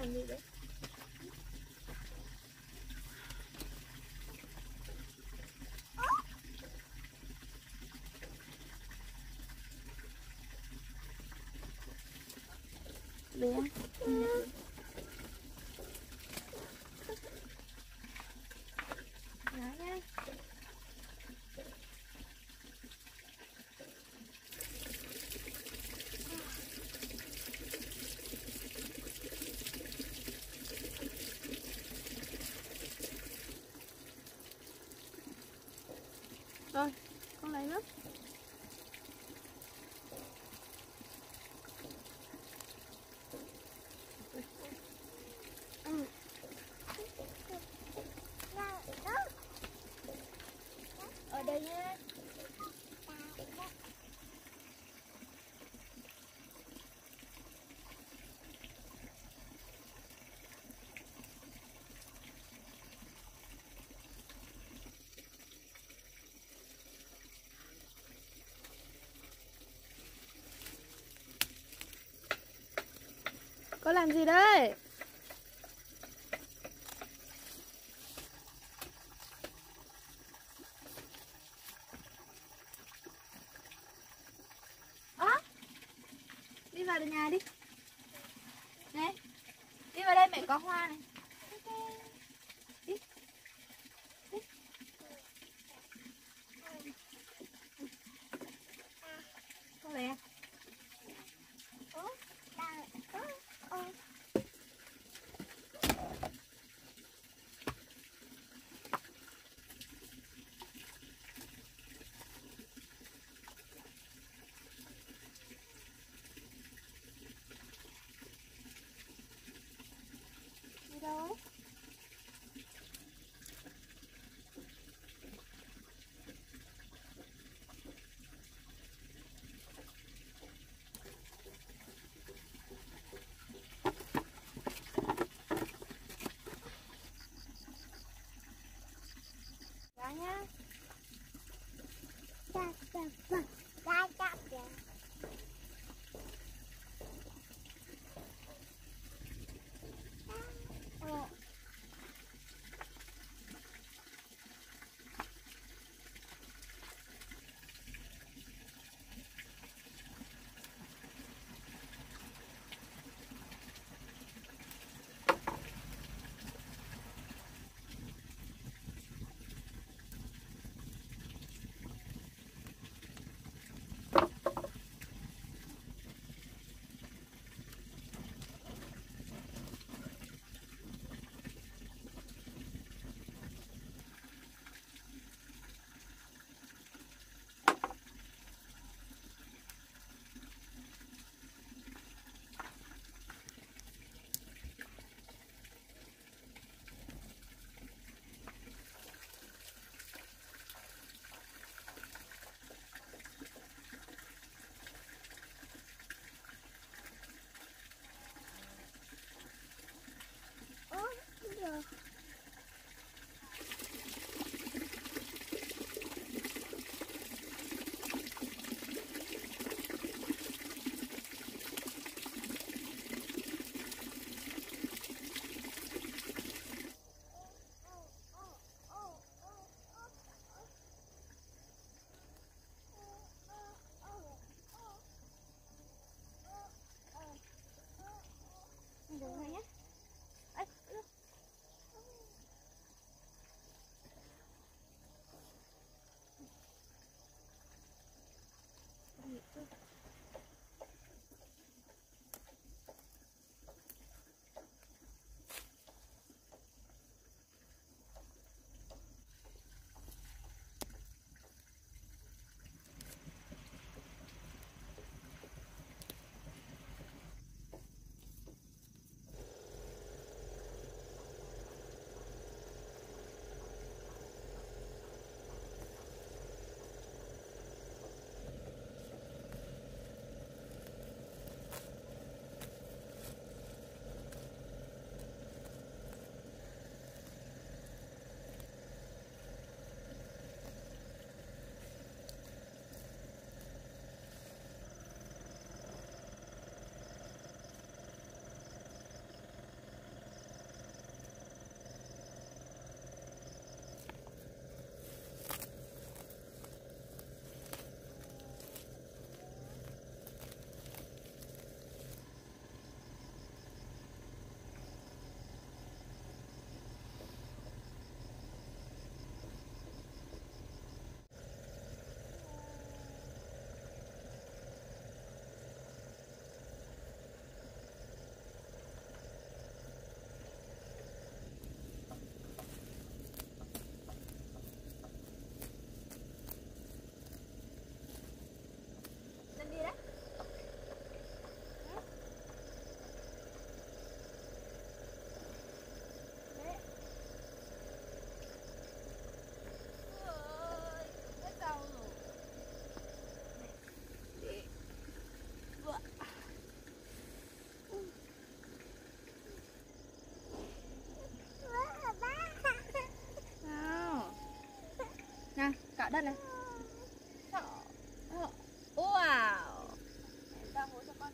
kendini. Buraya. Rồi, con lấy nó. Ở đây nha. Con làm gì đấy? Đi vào được nhà đi. Đấy. Đi vào đây mẹ có hoa này. Đi. Đi. Con về. Đâu? Đó nhá. đất này. Wow. Em ra hố cho con.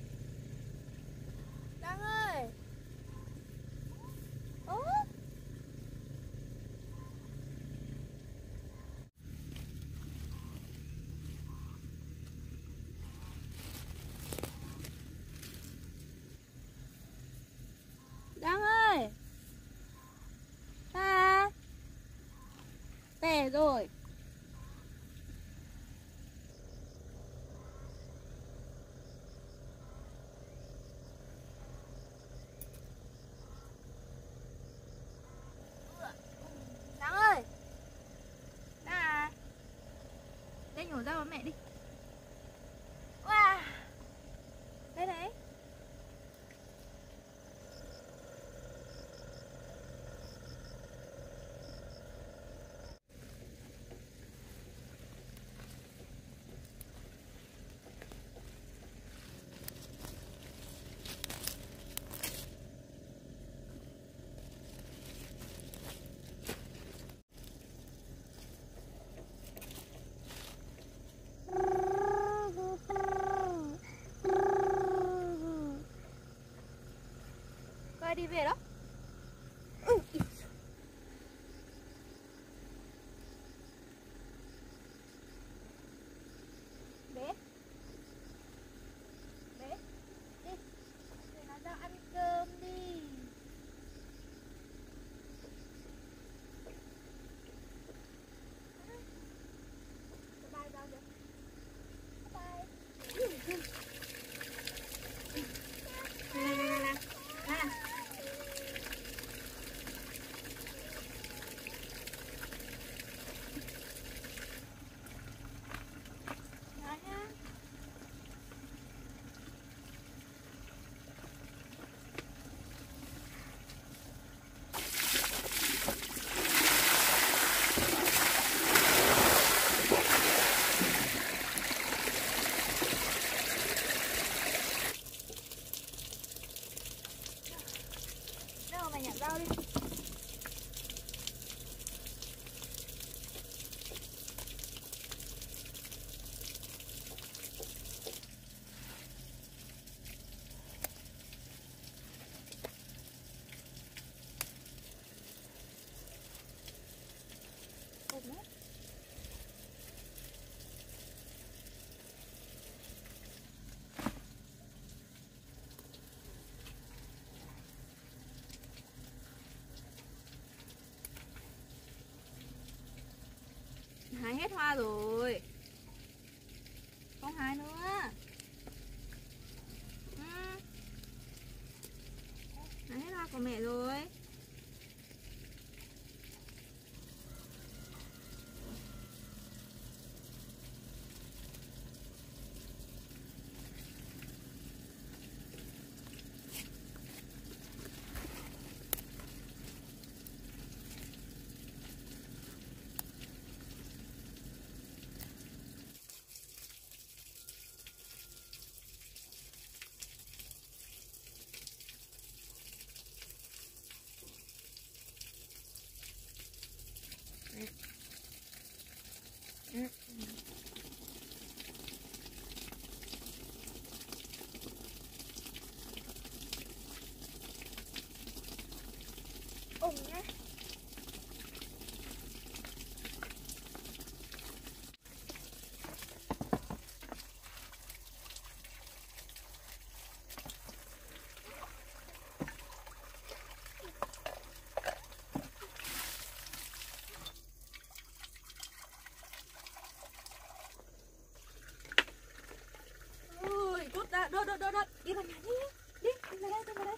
Tè rồi. Đáng ơi. Đã. Đây nhổ ra với mẹ đi. Wow. Đây đấy. Đi về đó. Bé. Bé. Đi. Để nó ra ăn cơm đi. Bye bye đâu rồi. Bye bye. Đi. Hái hết hoa rồi. Không hái nữa. Hái hết hoa của mẹ rồi. here. Ôi, đốt đã, đốt, đi vào nhà đi. Đi vào đây.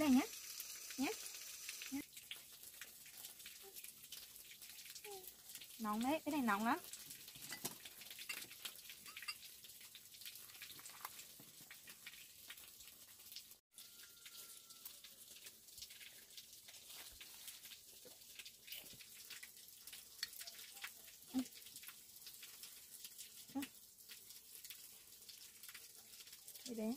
này nhé. Nóng đấy, cái này nóng lắm. Đấy.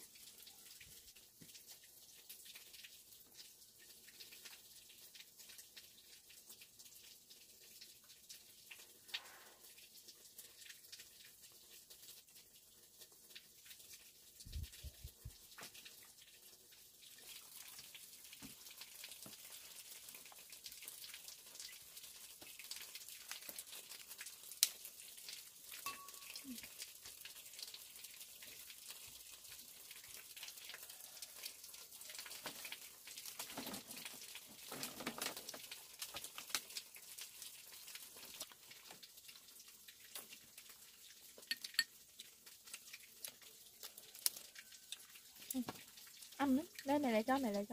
Ăn nữa, đây mẹ lại cho ngon rồi.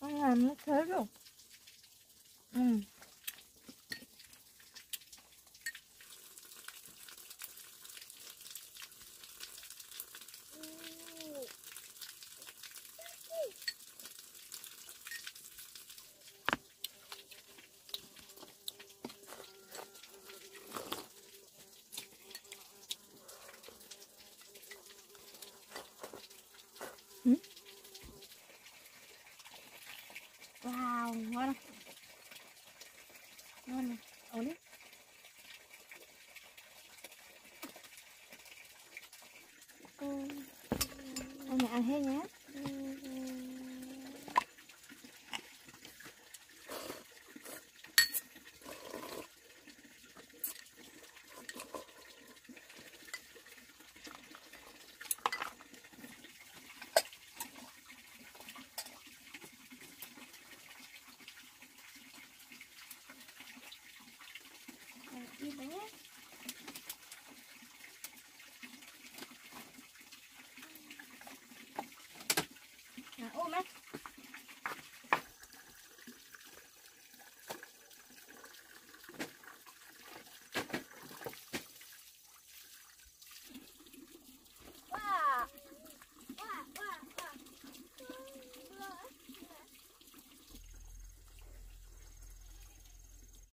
Con làm nó thế rồi. Wow, ngon không? Ngon này, ổn đấy. Con nhà ăn hết nhé.